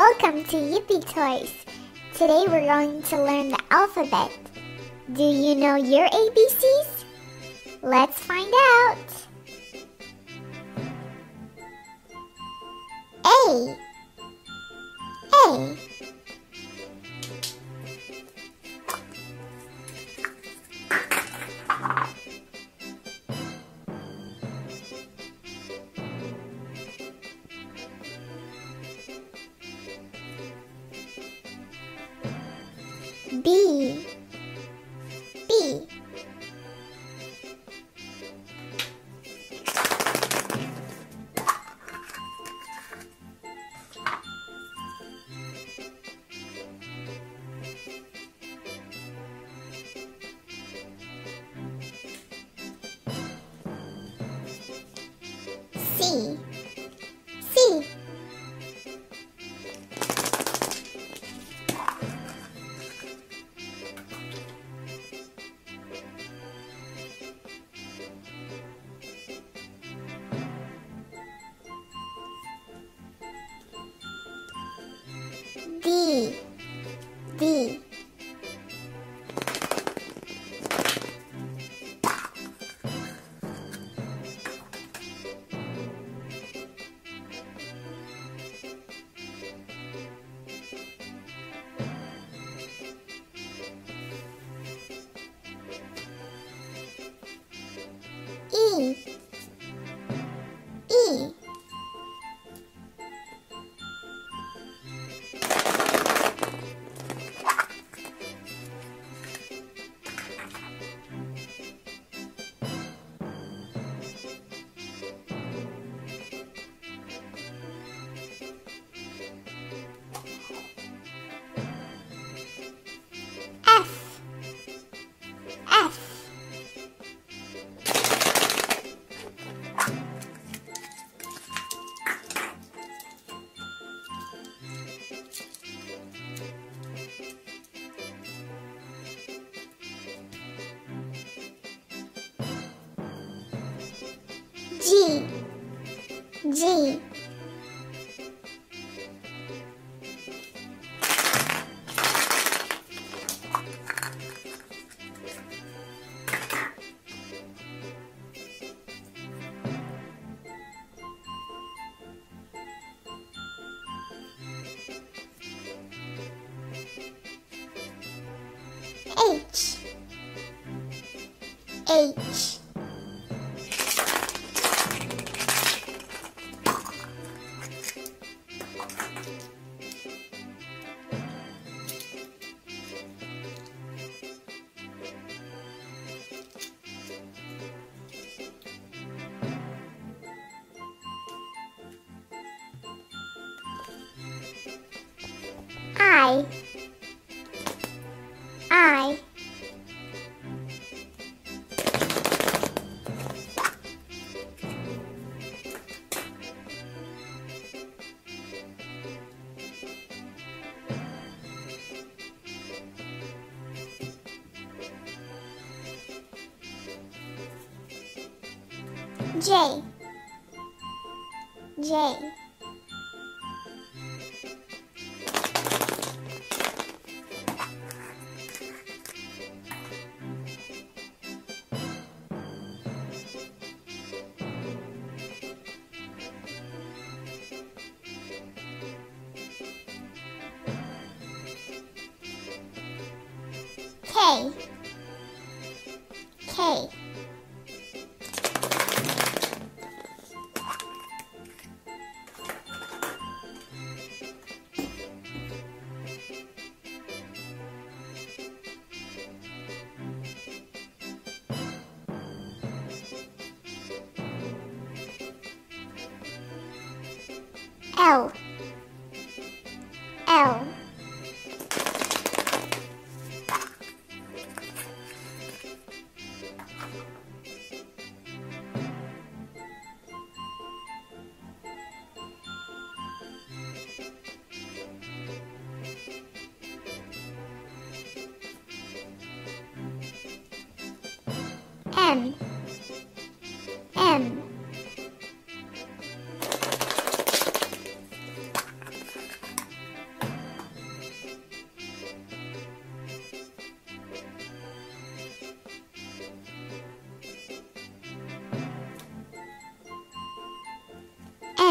Welcome to Yippie Toys! Today we're going to learn the alphabet. Do you know your ABCs? Let's find out! A. A. B. B. C. C. D. D. E. E. G. G. H. H. I. J. J. K. K. L. L. M. M.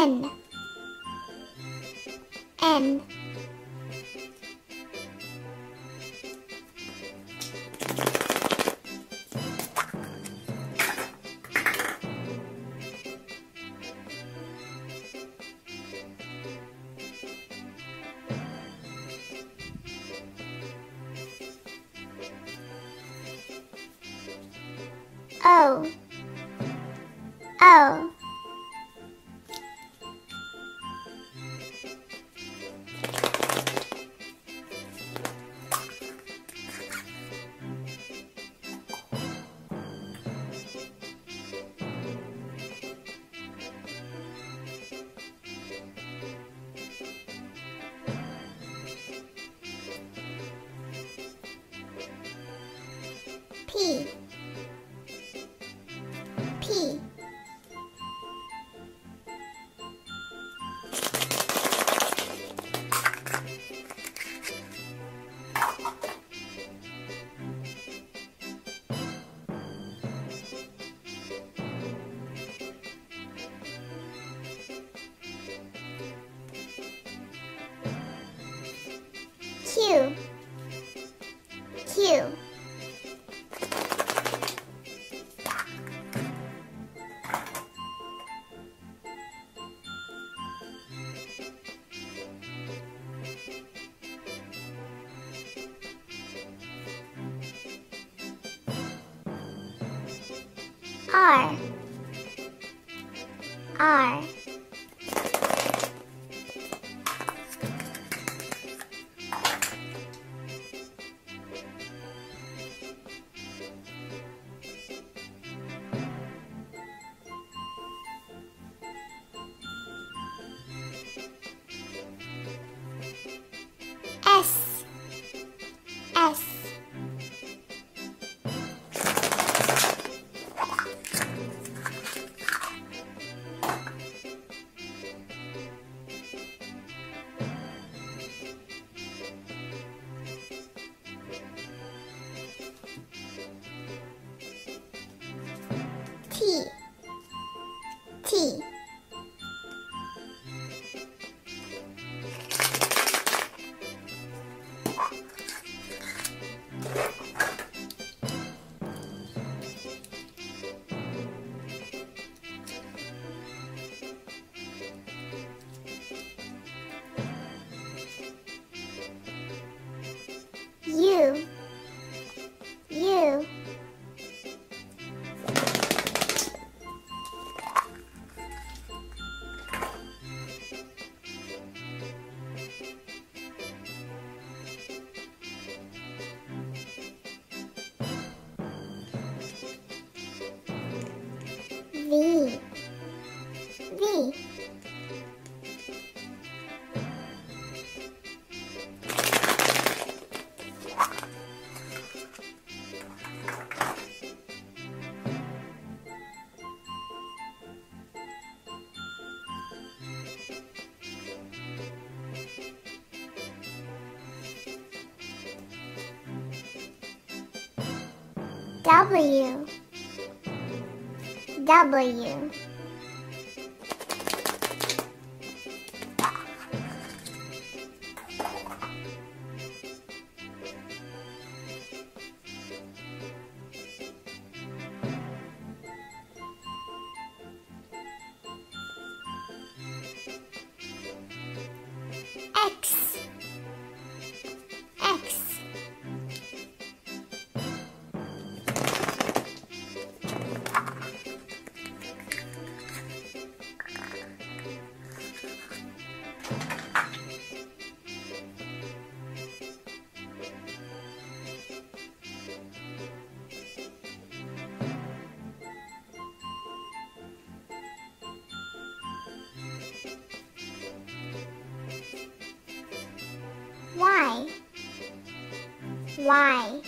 N. O. P. Q. R. T. V. W. Why?